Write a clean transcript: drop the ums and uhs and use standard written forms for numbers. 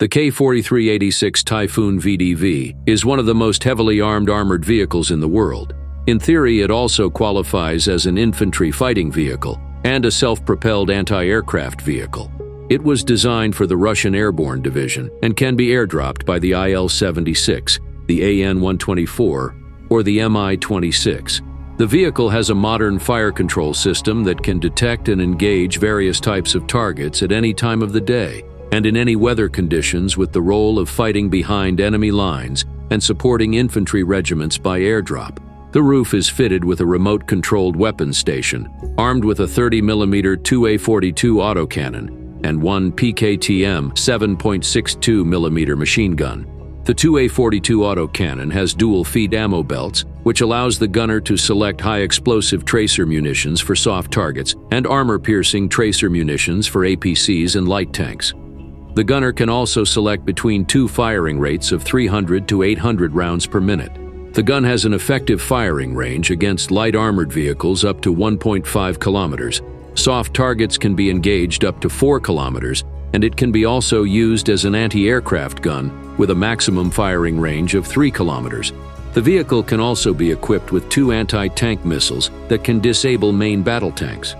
The K-4386 Typhoon VDV is one of the most heavily armed armored vehicles in the world. In theory, it also qualifies as an infantry fighting vehicle and a self-propelled anti-aircraft vehicle. It was designed for the Russian Airborne Division and can be airdropped by the IL-76, the AN-124, or the MI-26. The vehicle has a modern fire control system that can detect and engage various types of targets at any time of the day and in any weather conditions, with the role of fighting behind enemy lines and supporting infantry regiments by airdrop. The roof is fitted with a remote-controlled weapons station, armed with a 30mm 2A42 autocannon and one PKTM 7.62mm machine gun. The 2A42 autocannon has dual-feed ammo belts, which allows the gunner to select high-explosive tracer munitions for soft targets and armor-piercing tracer munitions for APCs and light tanks. The gunner can also select between two firing rates of 300 to 800 rounds per minute. The gun has an effective firing range against light armored vehicles up to 1.5 kilometers. Soft targets can be engaged up to 4 kilometers, and it can be also used as an anti-aircraft gun with a maximum firing range of 3 kilometers. The vehicle can also be equipped with 2 anti-tank missiles that can disable main battle tanks.